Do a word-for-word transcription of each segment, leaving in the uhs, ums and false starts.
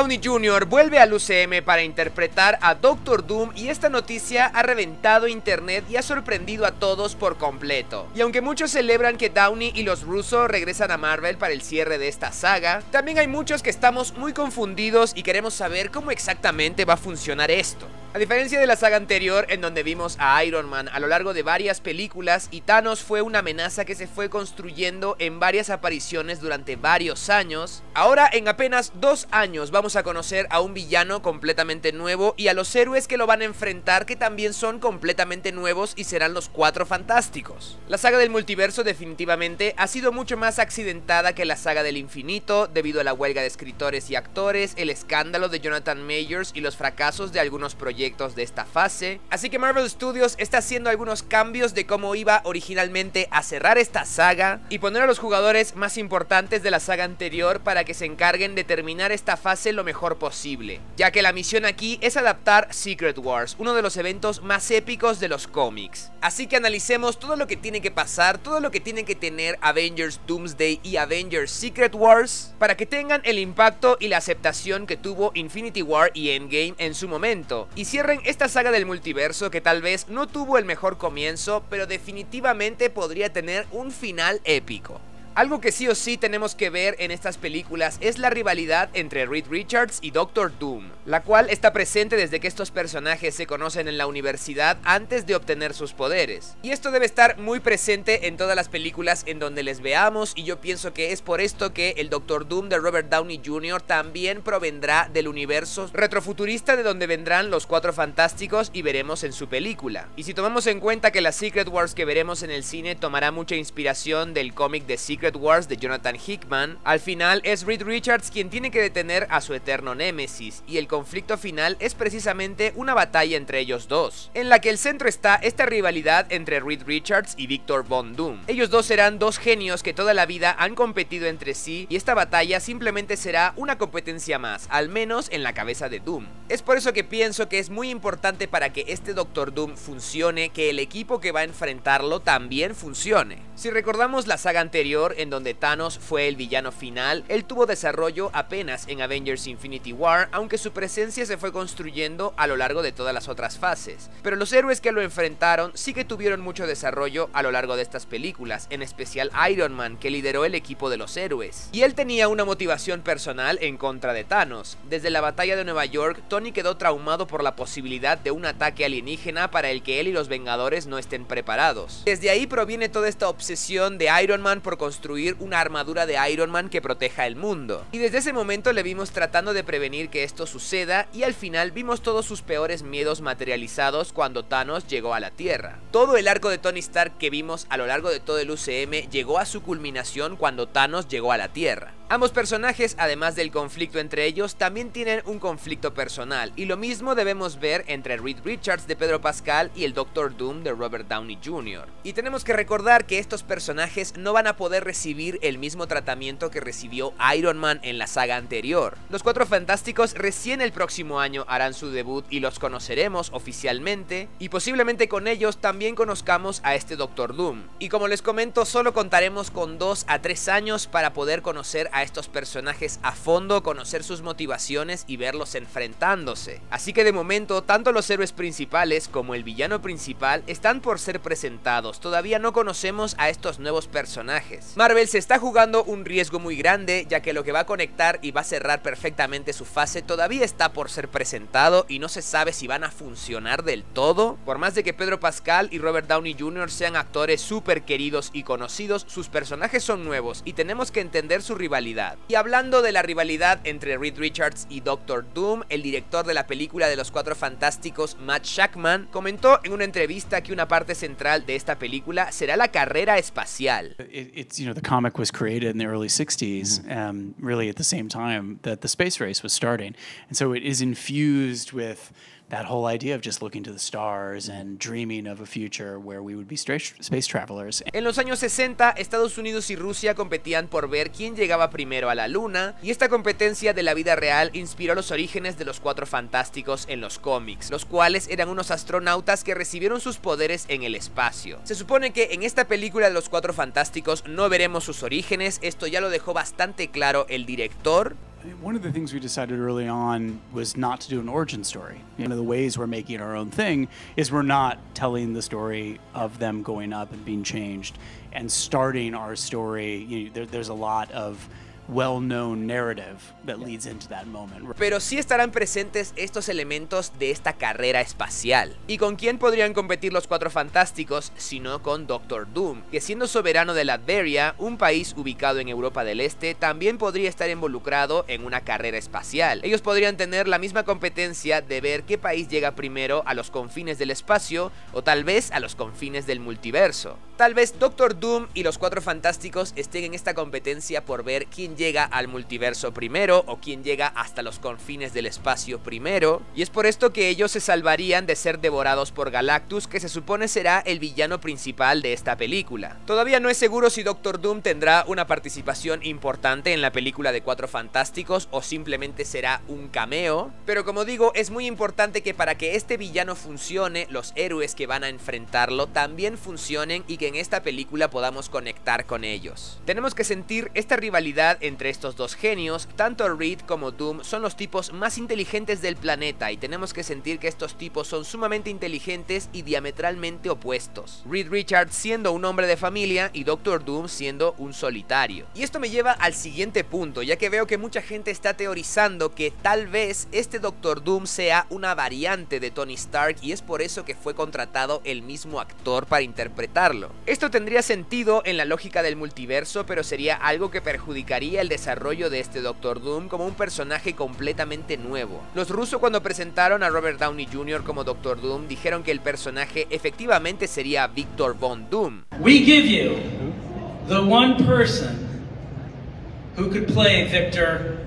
Downey junior vuelve al U C M para interpretar a Doctor Doom y esta noticia ha reventado internet y ha sorprendido a todos por completo. Y aunque muchos celebran que Downey y los Russo regresan a Marvel para el cierre de esta saga, también hay muchos que estamos muy confundidos y queremos saber cómo exactamente va a funcionar esto. A diferencia de la saga anterior, en donde vimos a Iron Man a lo largo de varias películas y Thanos fue una amenaza que se fue construyendo en varias apariciones durante varios años, ahora en apenas dos años vamos a conocer a un villano completamente nuevo y a los héroes que lo van a enfrentar que también son completamente nuevos y serán los Cuatro Fantásticos. La saga del multiverso definitivamente ha sido mucho más accidentada que la saga del infinito debido a la huelga de escritores y actores, el escándalo de Jonathan Majors y los fracasos de algunos proyectos de esta fase, así que Marvel Studios está haciendo algunos cambios de cómo iba originalmente a cerrar esta saga y poner a los jugadores más importantes de la saga anterior para que se encarguen de terminar esta fase lo mejor posible, ya que la misión aquí es adaptar Secret Wars, uno de los eventos más épicos de los cómics. Así que analicemos todo lo que tiene que pasar, todo lo que tiene que tener Avengers Doomsday y Avengers Secret Wars para que tengan el impacto y la aceptación que tuvo Infinity War y Endgame en su momento, y cierren esta saga del multiverso que tal vez no tuvo el mejor comienzo, pero definitivamente podría tener un final épico. Algo que sí o sí tenemos que ver en estas películas es la rivalidad entre Reed Richards y Doctor Doom, la cual está presente desde que estos personajes se conocen en la universidad antes de obtener sus poderes. Y esto debe estar muy presente en todas las películas en donde les veamos, y yo pienso que es por esto que el Doctor Doom de Robert Downey junior también provendrá del universo retrofuturista de donde vendrán los Cuatro Fantásticos y veremos en su película. Y si tomamos en cuenta que la Secret Wars que veremos en el cine tomará mucha inspiración del cómic de Secret Secret Wars de Jonathan Hickman, al final es Reed Richards quien tiene que detener a su eterno némesis, y el conflicto final es precisamente una batalla entre ellos dos, en la que el centro está esta rivalidad entre Reed Richards y Victor Von Doom. Ellos dos serán dos genios que toda la vida han competido entre sí, y esta batalla simplemente será una competencia más, al menos en la cabeza de Doom. Es por eso que pienso que es muy importante para que este Doctor Doom funcione, que el equipo que va a enfrentarlo también funcione. Si recordamos la saga anterior, en donde Thanos fue el villano final, él tuvo desarrollo apenas en Avengers Infinity War, aunque su presencia se fue construyendo a lo largo de todas las otras fases. Pero los héroes que lo enfrentaron sí que tuvieron mucho desarrollo a lo largo de estas películas, en especial Iron Man, que lideró el equipo de los héroes. Y él tenía una motivación personal en contra de Thanos. Desde la batalla de Nueva York, Tony quedó traumado por la posibilidad de un ataque alienígena para el que él y los Vengadores no estén preparados. Desde ahí proviene toda esta obsesión de Iron Man por construir construir una armadura de Iron Man que proteja el mundo, y desde ese momento le vimos tratando de prevenir que esto suceda, y al final vimos todos sus peores miedos materializados cuando Thanos llegó a la Tierra. Todo el arco de Tony Stark que vimos a lo largo de todo el U C M llegó a su culminación cuando Thanos llegó a la Tierra. Ambos personajes, además del conflicto entre ellos, también tienen un conflicto personal, y lo mismo debemos ver entre Reed Richards de Pedro Pascal y el Doctor Doom de Robert Downey junior Y tenemos que recordar que estos personajes no van a poder recibir el mismo tratamiento que recibió Iron Man en la saga anterior. Los Cuatro Fantásticos recién el próximo año harán su debut y los conoceremos oficialmente, y posiblemente con ellos también conozcamos a este Doctor Doom. Y como les comento, solo contaremos con dos a tres años para poder conocer a A estos personajes a fondo, conocer sus motivaciones y verlos enfrentándose. Así que de momento, tanto los héroes principales como el villano principal están por ser presentados, todavía no conocemos a estos nuevos personajes. Marvel se está jugando un riesgo muy grande, ya que lo que va a conectar y va a cerrar perfectamente su fase todavía está por ser presentado y no se sabe si van a funcionar del todo. Por más de que Pedro Pascal y Robert Downey junior sean actores súper queridos y conocidos, sus personajes son nuevos y tenemos que entender su rivalidad. Y hablando de la rivalidad entre Reed Richards y Doctor Doom, el director de la película de los Cuatro Fantásticos, Matt Shackman, comentó en una entrevista que una parte central de esta película será la carrera espacial. It's, you know, the comic was created in the early sixties, um, really at the same time that the space race was starting, and so it is infused with that whole idea of just looking to the stars and dreaming of a future where we would be space travelers. En los años sesenta, Estados Unidos y Rusia competían por ver quién llegaba primero a la luna, y esta competencia de la vida real inspiró los orígenes de los Cuatro Fantásticos en los cómics, los cuales eran unos astronautas que recibieron sus poderes en el espacio. Se supone que en esta película de los Cuatro Fantásticos no veremos sus orígenes, esto ya lo dejó bastante claro el director. one of the things we decided early on was not to do an origin story. One of the ways we're making our own thing is we're not telling the story of them going up and being changed and starting our story. You know, there, there's a lot of well-known narrative that leads into that moment. Pero sí estarán presentes estos elementos de esta carrera espacial. ¿Y con quién podrían competir los Cuatro Fantásticos sino con Doctor Doom? Que siendo soberano de Latveria, un país ubicado en Europa del Este, también podría estar involucrado en una carrera espacial. Ellos podrían tener la misma competencia de ver qué país llega primero a los confines del espacio o tal vez a los confines del multiverso. Tal vez Doctor Doom y los Cuatro Fantásticos estén en esta competencia por ver quién llega al multiverso primero o quien llega hasta los confines del espacio primero, y es por esto que ellos se salvarían de ser devorados por Galactus, que se supone será el villano principal de esta película. Todavía no es seguro si Doctor Doom tendrá una participación importante en la película de Cuatro Fantásticos o simplemente será un cameo, pero como digo, es muy importante que para que este villano funcione, los héroes que van a enfrentarlo también funcionen y que en esta película podamos conectar con ellos. Tenemos que sentir esta rivalidad en entre estos dos genios. Tanto Reed como Doom son los tipos más inteligentes del planeta y tenemos que sentir que estos tipos son sumamente inteligentes y diametralmente opuestos. Reed Richards siendo un hombre de familia y Doctor Doom siendo un solitario. Y esto me lleva al siguiente punto, ya que veo que mucha gente está teorizando que tal vez este Doctor Doom sea una variante de Tony Stark y es por eso que fue contratado el mismo actor para interpretarlo. Esto tendría sentido en la lógica del multiverso, pero sería algo que perjudicaría el desarrollo de este Doctor Doom como un personaje completamente nuevo. Los rusos, cuando presentaron a Robert Downey junior como Doctor Doom, dijeron que el personaje efectivamente sería Victor Von Doom. We give you the one person who could play Victor Von Doom.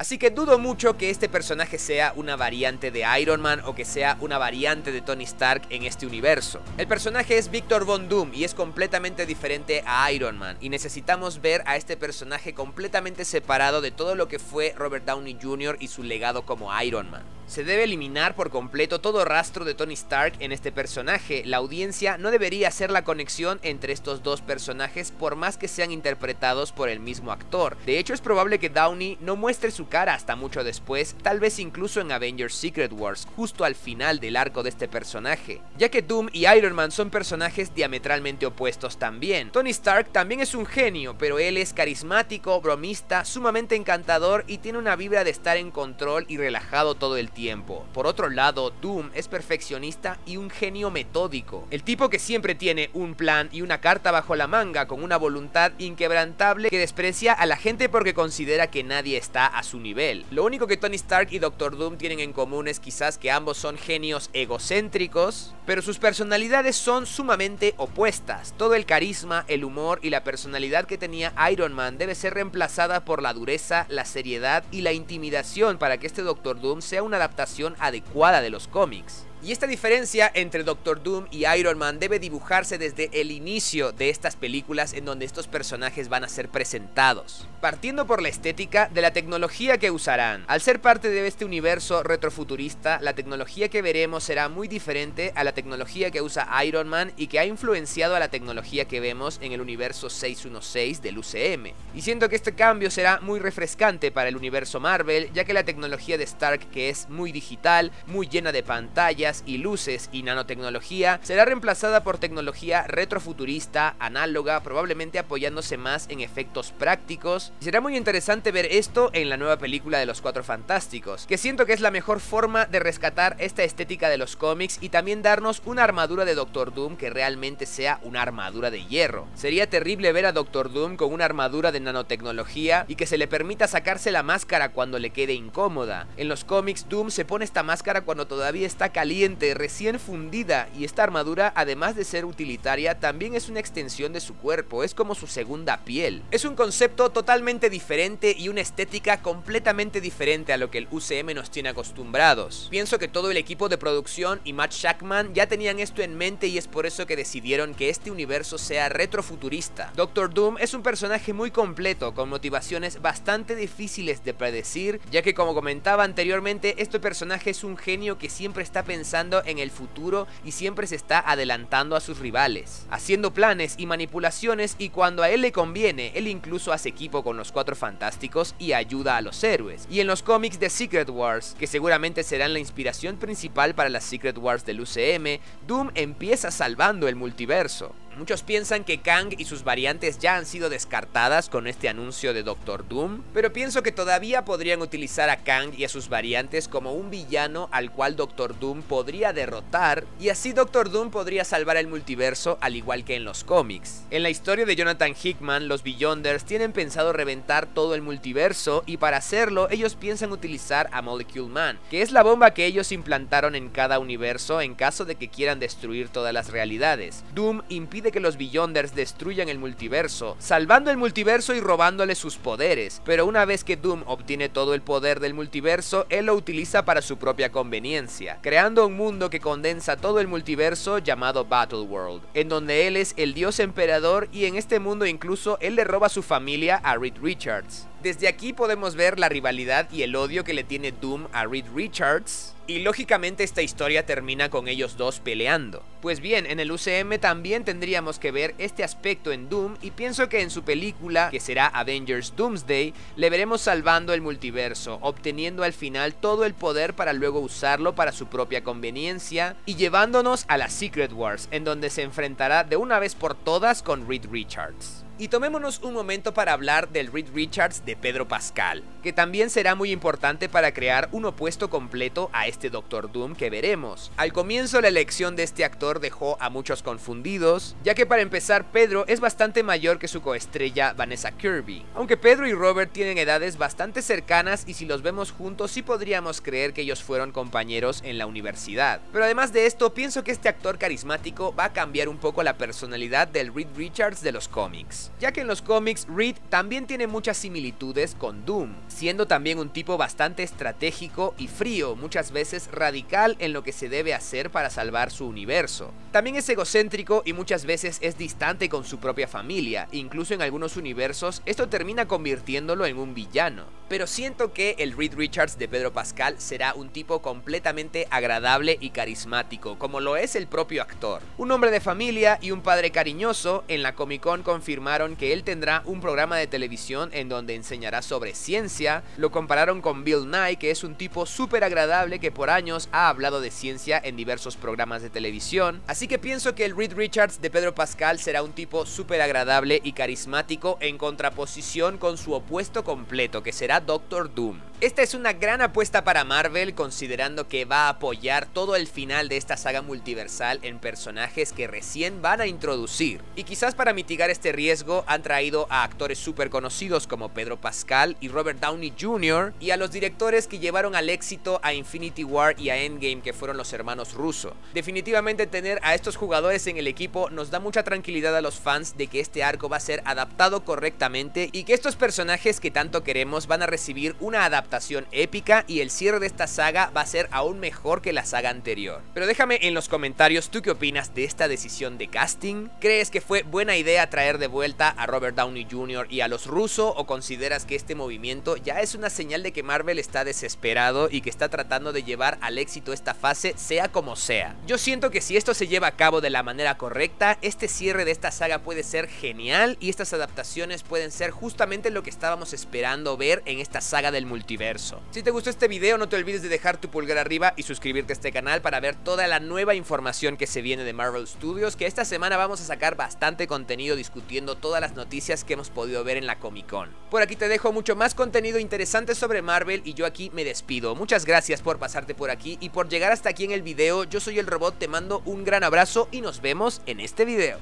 Así que dudo mucho que este personaje sea una variante de Iron Man o que sea una variante de Tony Stark en este universo. El personaje es Victor Von Doom y es completamente diferente a Iron Man, y necesitamos ver a este personaje completamente separado de todo lo que fue Robert Downey junior y su legado como Iron Man. Se debe eliminar por completo todo rastro de Tony Stark en este personaje. La audiencia no debería hacer la conexión entre estos dos personajes por más que sean interpretados por el mismo actor. De hecho, es probable que Downey no muestre su cara hasta mucho después, tal vez incluso en Avengers Secret Wars, justo al final del arco de este personaje, ya que Doom y Iron Man son personajes diametralmente opuestos también. Tony Stark también es un genio, pero él es carismático, bromista, sumamente encantador y tiene una vibra de estar en control y relajado todo el tiempo. tiempo. Por otro lado, Doom es perfeccionista y un genio metódico. El tipo que siempre tiene un plan y una carta bajo la manga, con una voluntad inquebrantable que desprecia a la gente porque considera que nadie está a su nivel. Lo único que Tony Stark y Doctor Doom tienen en común es quizás que ambos son genios egocéntricos, pero sus personalidades son sumamente opuestas. Todo el carisma, el humor y la personalidad que tenía Iron Man debe ser reemplazada por la dureza, la seriedad y la intimidación para que este Doctor Doom sea una adaptación adecuada de los cómics. Y esta diferencia entre Doctor Doom y Iron Man debe dibujarse desde el inicio de estas películas en donde estos personajes van a ser presentados, partiendo por la estética de la tecnología que usarán. Al ser parte de este universo retrofuturista, la tecnología que veremos será muy diferente a la tecnología que usa Iron Man y que ha influenciado a la tecnología que vemos en el universo seiscientos dieciséis del U C M. Y siento que este cambio será muy refrescante para el universo Marvel, ya que la tecnología de Stark, que es muy digital, muy llena de pantallas y luces y nanotecnología, será reemplazada por tecnología retrofuturista, análoga, probablemente apoyándose más en efectos prácticos. Y será muy interesante ver esto en la nueva película de los Cuatro Fantásticos, que siento que es la mejor forma de rescatar esta estética de los cómics y también darnos una armadura de Doctor Doom que realmente sea una armadura de hierro. Sería terrible ver a Doctor Doom con una armadura de nanotecnología y que se le permita sacarse la máscara cuando le quede incómoda. En los cómics, Doom se pone esta máscara cuando todavía está caliente, recién fundida, y esta armadura, además de ser utilitaria, también es una extensión de su cuerpo, es como su segunda piel. Es un concepto totalmente diferente y una estética completamente diferente a lo que el U C M nos tiene acostumbrados. Pienso que todo el equipo de producción y Matt Shackman ya tenían esto en mente y es por eso que decidieron que este universo sea retrofuturista. Doctor Doom es un personaje muy completo, con motivaciones bastante difíciles de predecir, ya que, como comentaba anteriormente, este personaje es un genio que siempre está pensando pensando en el futuro y siempre se está adelantando a sus rivales, haciendo planes y manipulaciones, y cuando a él le conviene, él incluso hace equipo con los Cuatro Fantásticos y ayuda a los héroes. Y en los cómics de Secret Wars, que seguramente serán la inspiración principal para las Secret Wars del U C M, Doom empieza salvando el multiverso. Muchos piensan que Kang y sus variantes ya han sido descartadas con este anuncio de Doctor Doom, pero pienso que todavía podrían utilizar a Kang y a sus variantes como un villano al cual Doctor Doom podría derrotar, y así Doctor Doom podría salvar el multiverso al igual que en los cómics. En la historia de Jonathan Hickman, los Beyonders tienen pensado reventar todo el multiverso, y para hacerlo ellos piensan utilizar a Molecule Man, que es la bomba que ellos implantaron en cada universo en caso de que quieran destruir todas las realidades. Doom impide de que los Beyonders destruyan el multiverso, salvando el multiverso y robándole sus poderes, pero una vez que Doom obtiene todo el poder del multiverso, él lo utiliza para su propia conveniencia, creando un mundo que condensa todo el multiverso llamado Battleworld, en donde él es el dios emperador, y en este mundo incluso él le roba a su familia a Reed Richards. Desde aquí podemos ver la rivalidad y el odio que le tiene Doom a Reed Richards, y lógicamente esta historia termina con ellos dos peleando. Pues bien, en el U C M también tendríamos que ver este aspecto en Doom, y pienso que en su película, que será Avengers Doomsday, le veremos salvando el multiverso, obteniendo al final todo el poder para luego usarlo para su propia conveniencia, y llevándonos a las Secret Wars, en donde se enfrentará de una vez por todas con Reed Richards. Y tomémonos un momento para hablar del Reed Richards de Pedro Pascal, que también será muy importante para crear un opuesto completo a este Doctor Doom que veremos. Al comienzo, la elección de este actor dejó a muchos confundidos, ya que para empezar Pedro es bastante mayor que su coestrella Vanessa Kirby. Aunque Pedro y Robert tienen edades bastante cercanas, y si los vemos juntos sí podríamos creer que ellos fueron compañeros en la universidad. Pero además de esto, pienso que este actor carismático va a cambiar un poco la personalidad del Reed Richards de los cómics, ya que en los cómics Reed también tiene muchas similitudes con Doom, siendo también un tipo bastante estratégico y frío, muchas veces radical en lo que se debe hacer para salvar su universo. También es egocéntrico y muchas veces es distante con su propia familia, incluso en algunos universos esto termina convirtiéndolo en un villano. Pero siento que el Reed Richards de Pedro Pascal será un tipo completamente agradable y carismático, como lo es el propio actor. Un hombre de familia y un padre cariñoso. En la Comic-Con confirmaron que él tendrá un programa de televisión en donde enseñará sobre ciencia. Lo compararon con Bill Nye, que es un tipo súper agradable que por años ha hablado de ciencia en diversos programas de televisión. Así que pienso que el Reed Richards de Pedro Pascal será un tipo súper agradable y carismático, en contraposición con su opuesto completo, que será Doctor Doom. Esta es una gran apuesta para Marvel, considerando que va a apoyar todo el final de esta saga multiversal en personajes que recién van a introducir, y quizás para mitigar este riesgo han traído a actores súper conocidos como Pedro Pascal y Robert Downey junior y a los directores que llevaron al éxito a Infinity War y a Endgame, que fueron los hermanos Russo. Definitivamente tener a estos jugadores en el equipo nos da mucha tranquilidad a los fans de que este arco va a ser adaptado correctamente, y que estos personajes que tanto queremos van a recibir una adaptación épica, y el cierre de esta saga va a ser aún mejor que la saga anterior. Pero déjame en los comentarios tú qué opinas de esta decisión de casting. ¿Crees que fue buena idea traer de vuelta a Robert Downey junior y a los Russo, o consideras que este movimiento ya es una señal de que Marvel está desesperado y que está tratando de llevar al éxito esta fase sea como sea? Yo siento que si esto se lleva a cabo de la manera correcta, este cierre de esta saga puede ser genial, y estas adaptaciones pueden ser justamente lo que estábamos esperando ver en esta saga del multiverso. Si te gustó este video, no te olvides de dejar tu pulgar arriba y suscribirte a este canal para ver toda la nueva información que se viene de Marvel Studios, que esta semana vamos a sacar bastante contenido discutiendo todas las noticias que hemos podido ver en la Comic-Con. Por aquí te dejo mucho más contenido interesante sobre Marvel, y yo aquí me despido. Muchas gracias por pasarte por aquí y por llegar hasta aquí en el video. Yo soy el Robot, te mando un gran abrazo y nos vemos en este video.